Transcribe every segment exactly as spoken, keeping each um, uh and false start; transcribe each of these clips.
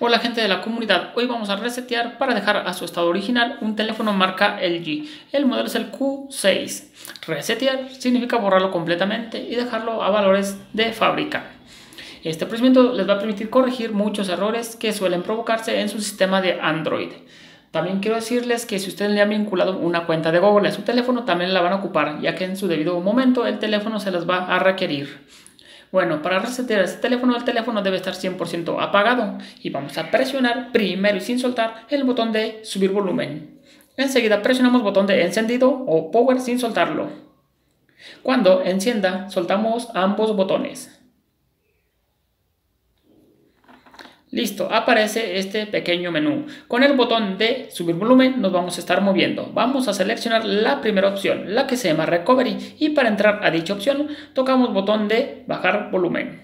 Hola gente de la comunidad, hoy vamos a resetear para dejar a su estado original un teléfono marca L G. El modelo es el Q seis. Resetear significa borrarlo completamente y dejarlo a valores de fábrica. Este procedimiento les va a permitir corregir muchos errores que suelen provocarse en su sistema de Android. También quiero decirles que si ustedes le han vinculado una cuenta de Google a su teléfono, también la van a ocupar, ya que en su debido momento el teléfono se las va a requerir. Bueno, para resetear ese teléfono, el teléfono debe estar cien por ciento apagado y vamos a presionar primero y sin soltar el botón de subir volumen. Enseguida presionamos botón de encendido o power sin soltarlo. Cuando encienda, soltamos ambos botones. Listo, aparece este pequeño menú. Con el botón de subir volumen nos vamos a estar moviendo. Vamos a seleccionar la primera opción, la que se llama Recovery, y para entrar a dicha opción tocamos botón de bajar volumen.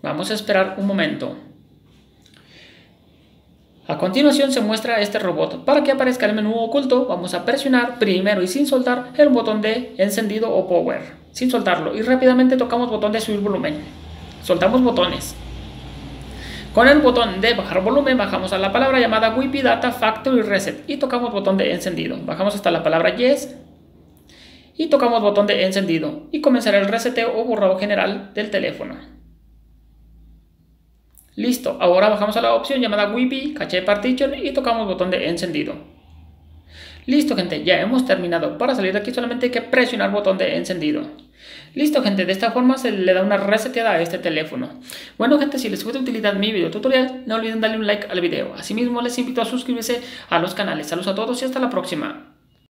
Vamos a esperar un momento. A continuación se muestra este robot. Para que aparezca el menú oculto vamos a presionar primero y sin soltar el botón de encendido o power, sin soltarlo, y rápidamente tocamos botón de subir volumen. Soltamos botones. Con el botón de bajar volumen bajamos a la palabra llamada Wipe Data Factory Reset y tocamos botón de encendido. Bajamos hasta la palabra Yes y tocamos botón de encendido y comenzará el reseteo o borrado general del teléfono. Listo, ahora bajamos a la opción llamada Wipe Cache Partition y tocamos botón de encendido. Listo gente, ya hemos terminado. Para salir de aquí solamente hay que presionar botón de encendido. Listo gente, de esta forma se le da una reseteada a este teléfono. Bueno gente, si les fue de utilidad mi video tutorial, no olviden darle un like al video. Asimismo les invito a suscribirse a los canales. Saludos a todos y hasta la próxima.